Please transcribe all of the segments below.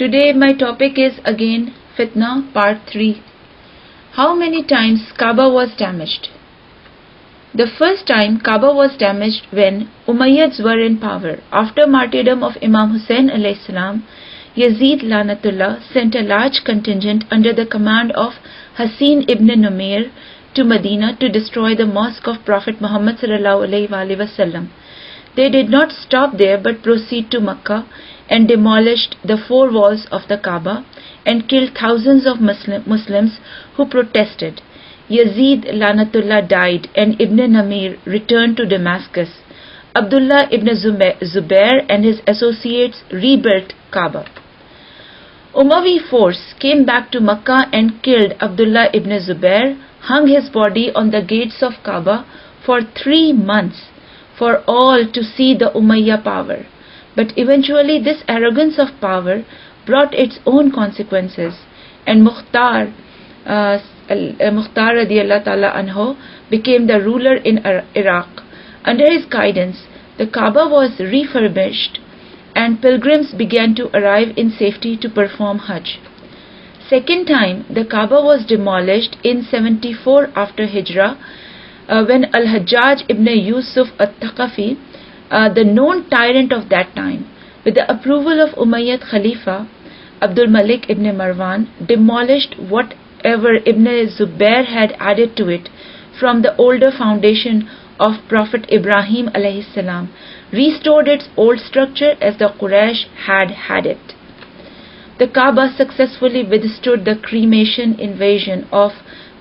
Today my topic is again Fitna part 3. How many times Kaaba was damaged? The first time Kaaba was damaged when Umayyads were in power. After martyrdom of Imam Hussain alayhis salam, Yazid Lanatullah sent a large contingent under the command of Hussein ibn Numair to Medina to destroy the mosque of Prophet Muhammad ﷺ. They did not stop there but proceed to Makkah and demolished the four walls of the Kaaba and killed thousands of Muslims who protested. Yazid Lanatullah died and Ibn Namir returned to Damascus. Abdullah ibn Zubair and his associates rebuilt Kaaba. Umayya force came back to Makkah and killed Abdullah ibn Zubair, hung his body on the gates of Kaaba for 3 months for all to see the Umayya power. But eventually this arrogance of power brought its own consequences, and Mukhtar radiyallahu ta'ala anhu became the ruler in Iraq. Under his guidance, the Kaaba was refurbished and pilgrims began to arrive in safety to perform Hajj. Second time, the Kaaba was demolished in 74 after Hijrah when Al-Hajjaj ibn Yusuf al-Thaqafi, the known tyrant of that time, with the approval of Umayyad Khalifa Abdul Malik ibn Marwan, demolished whatever Ibn Zubair had added to it from the older foundation of Prophet Ibrahim alayhis salam, restored its old structure as the Quraysh had it. The Kaaba successfully withstood the cremation invasion of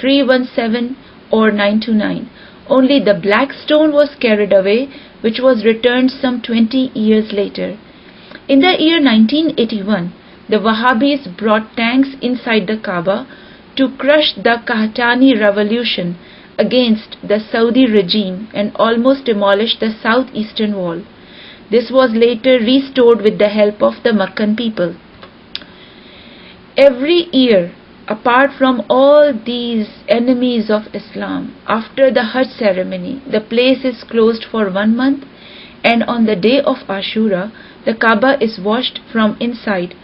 317 or 929. Only the black stone was carried away, which was returned some 20 years later. In the year 1981, the Wahabis brought tanks inside the Kaaba to crush the Qahtani revolution against the Saudi regime and almost demolished the southeastern wall. This was later restored with the help of the Meccan people. Every year, apart from all these enemies of Islam, after the Hajj ceremony, the place is closed for 1 month, and on the day of Ashura, the Kaaba is washed from inside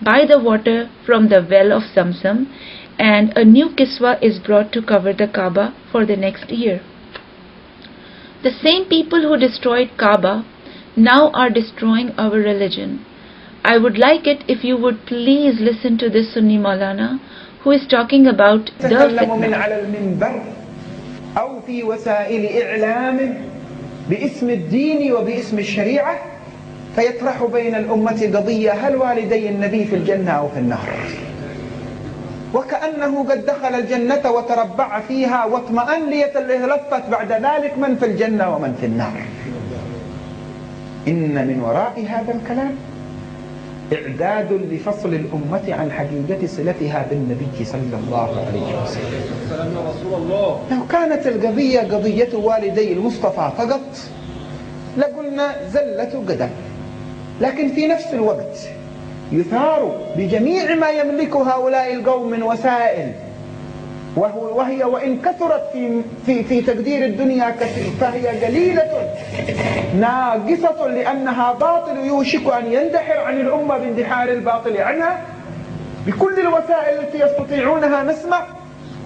by the water from the well of Zamzam, and a new Kiswa is brought to cover the Kaaba for the next year. The same people who destroyed Kaaba now are destroying our religion. I would like it if you would please listen to this Sunni Maulana who is talking about the fitna. وكأنه قد دخل الجنة وتربع فيها واطمأن ليتلهلفت بعد ذلك من في الجنة ومن في النار. إن من وراء هذا الكلام إعداد لفصل الأمة عن حقيقة صلتها بالنبي صلى الله عليه وسلم. لو كانت القضية قضية والدي المصطفى فقط لقلنا زلة قدم، لكن في نفس الوقت يثار بجميع ما يملكه هؤلاء القوم من وسائل، وهي وإن كثرت في تقدير الدنيا فهي قليلة ناقصة لأنها باطل يوشك أن يندحر عن الأمة باندحار الباطل عنها بكل الوسائل التي يستطيعونها. نسمع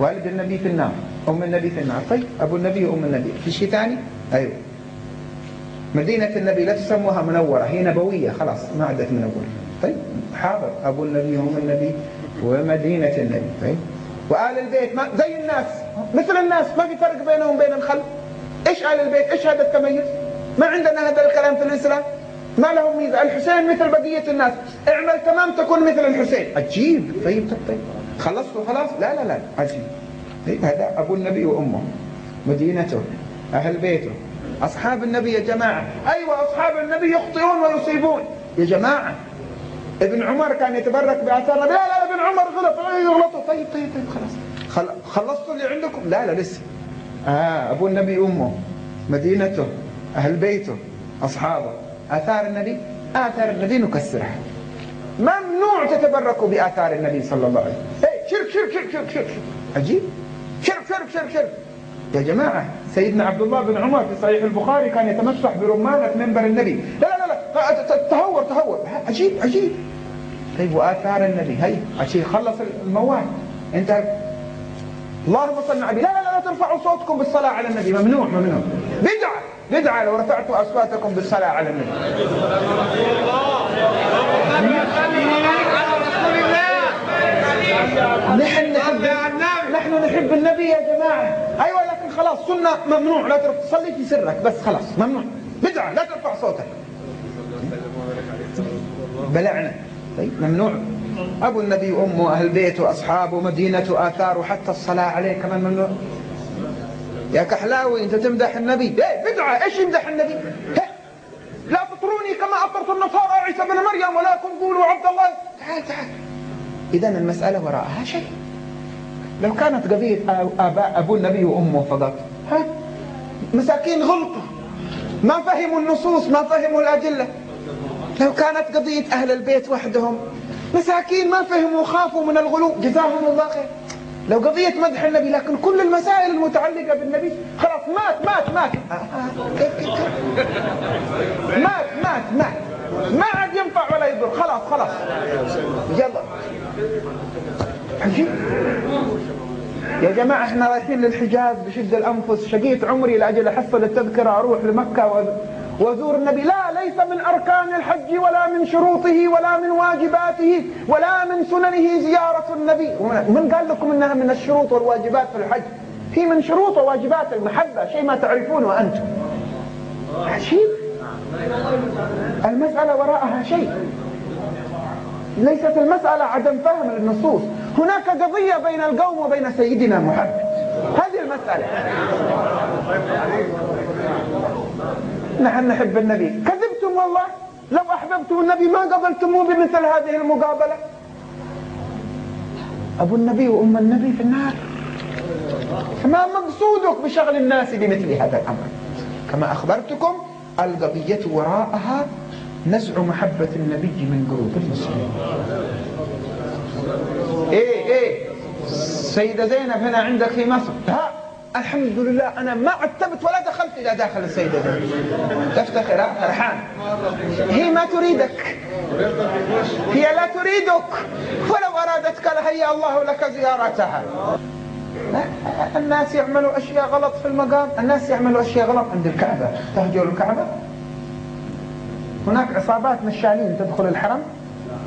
والد النبي في النار، أم النبي في النار، طيب أبو النبي وأم النبي في شيء ثاني؟ أيوه. مدينة النبي لا تسموها منورة، هي نبوية خلاص ما عادت منورة. طيب حاضر، أبو النبي هم النبي ومدينة النبي، طيب وآل البيت ما زي الناس، مثل الناس، ما في فرق بينهم وبين الخلق. إيش آل البيت؟ إيش هذا التميز؟ ما عندنا هذا الكلام في الإسلام، ما لهم ميزة. الحسين مثل بقية الناس، اعمل تمام تكون مثل الحسين. عجيب. طيب خلصتوا خلاص؟ لا عجيب. طيب هذا أبو النبي وأمه، مدينته، أهل بيته، أصحاب النبي يا جماعة. أيوة أصحاب النبي يخطئون ويصيبون يا جماعة. ابن عمر كان يتبرك بآثار النبي، لا ابن عمر غلطوا. طيب خلاص خلصتوا اللي عندكم؟ لا لسه. أبو النبي أمه، مدينته، أهل بيته، أصحابه، آثار النبي. آثار النبي نكسرها، ممنوع تتبركوا بآثار النبي صلى الله عليه وسلم. شرك عجيب، شرك يا جماعة. سيدنا عبد الله بن عمر في صحيح البخاري كان يتمسح برمانة منبر النبي. لا تهور عجيب. طيب وآثار النبي، هي عشان خلص الموال انت اللهم صل على النبي. لا لا لا ترفعوا صوتكم بالصلاة على النبي، ممنوع ممنوع، بدعة بدعة لو رفعتوا أصواتكم بالصلاة على النبي. نحن نحب النبي يا جماعة، أيوة لكن خلاص سنة ممنوع، لا ترفع، صلي في سرك بس خلاص ممنوع، بدعة لا ترفع صوتك. بلعنا، طيب ممنوع، أبو النبي وأمه أهل بيته وأصحابه مدينة آثاره حتى الصلاة عليه كمان ممنوع. يا كحلاوي أنت تمدح النبي، إيه بدعة، إيش يمدح النبي؟ لا تطروني كما أطرت النصارى عيسى بن مريم ولكن قولوا عبد الله. تعال تعال، إذا المسألة وراءها شيء. لو كانت قضية أبو النبي وأمه فقط، مساكين غلطة، ما فهموا النصوص، ما فهموا الأدلة. لو كانت قضية أهل البيت وحدهم، مساكين ما فهموا وخافوا من الغلو، جزاهم الله خير. لو قضية مدح النبي، لكن كل المسائل المتعلقة بالنبي خلاص مات مات مات مات مات مات، ما عاد ينفع ولا يضر، خلاص خلاص يلا. عجيب يا جماعة، احنا رايحين للحجاز بشد الأنفس، شقيت عمري لأجل أحصل التذكرة أروح لمكة وأزور النبي. لا، ليس من أركان الحج ولا من شروطه ولا من واجباته ولا من سننه زيارة النبي. من قال لكم إنها من الشروط والواجبات في الحج؟ هي من شروط وواجبات المحبة، شيء ما تعرفونه أنتم. عجيب، المسألة وراءها شيء، ليست المسألة عدم فهم للنصوص. هناك قضية بين القوم وبين سيدنا محمد، هذه المسألة. نحن نحب النبي، كذبتم والله، لو أحببتم النبي ما قبلتموه بمثل هذه المقابلة. أبو النبي وأم النبي في النار، ما مقصودك بشغل الناس بمثل هذا الأمر؟ كما أخبرتكم القضية وراءها نزع محبة النبي من قلوب المسلمين. ايه ايه السيدة زينب هنا عندك في مصر، ها الحمد لله انا ما عتبت ولا دخلت الى داخل السيدة زينب، تفتخر فرحان، هي ما تريدك، هي لا تريدك، ولو ارادتك لهيأ الله لك زيارتها. الناس يعملوا اشياء غلط في المقام، الناس يعملوا اشياء غلط عند الكعبة، تهجر الكعبة، هناك عصابات نشالين تدخل الحرم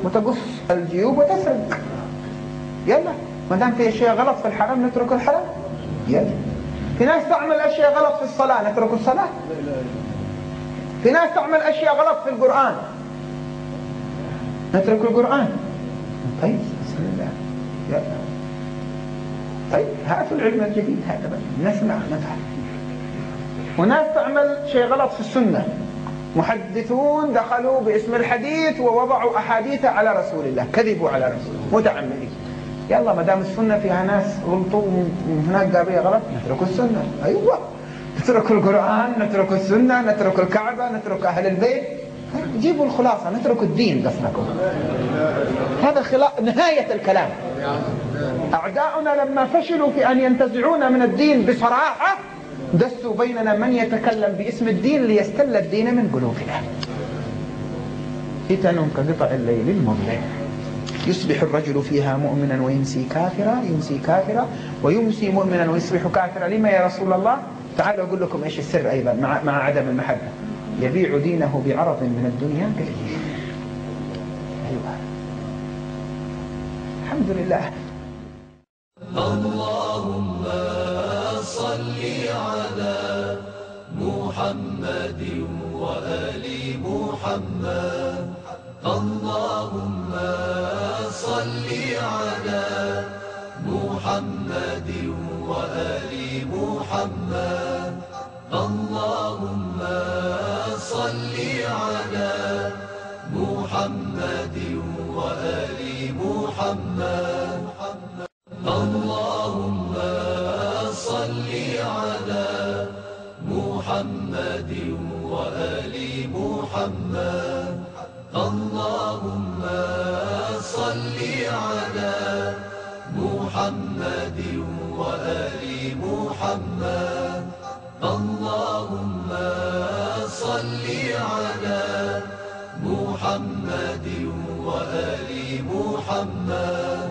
وتقص الجيوب وتسرق. يلا ما دام في اشياء غلط في الحرم نترك الحرم، يلا. في ناس تعمل اشياء غلط في الصلاة نترك الصلاة، في ناس تعمل اشياء غلط في القرآن نترك القرآن. طيب بسم الله، يلا طيب هاتوا العلم الجديد هذا بقى نسمع نفهم. وناس تعمل شيء غلط في السنة، محدثون دخلوا باسم الحديث ووضعوا أحاديث على رسول الله، كذبوا على رسوله متعمدين. يلا ما دام السنة فيها ناس غلطوا هناك قضية غلط نترك السنة، أيوة نترك القرآن نترك السنة نترك الكعبة نترك أهل البيت. جيبوا الخلاصة، نترك الدين قصدكم، هذا نهاية الكلام. أعداؤنا لما فشلوا في أن ينتزعونا من الدين بصراحة دسوا بيننا من يتكلم باسم الدين ليستل الدين من قلوبنا. فتن كقطع الليل المظلم، يصبح الرجل فيها مؤمنا ويمسي كافرا، يمسي كافرا ويمسي مؤمنا ويصبح كافرا. لما يا رسول الله؟ تعالوا أقول لكم إيش السر أيضا مع عدم المحبة، يبيع دينه بعرض من الدنيا قليل. أيوة الحمد لله. اللهم صل على محمد وآل محمد، اللهم صل على محمد وآل محمد، اللهم صل على محمد وآل محمد. اللهم صل على محمد وآل محمد، اللهم صل على محمد وآل محمد، اللهم صل على محمد وآل محمد.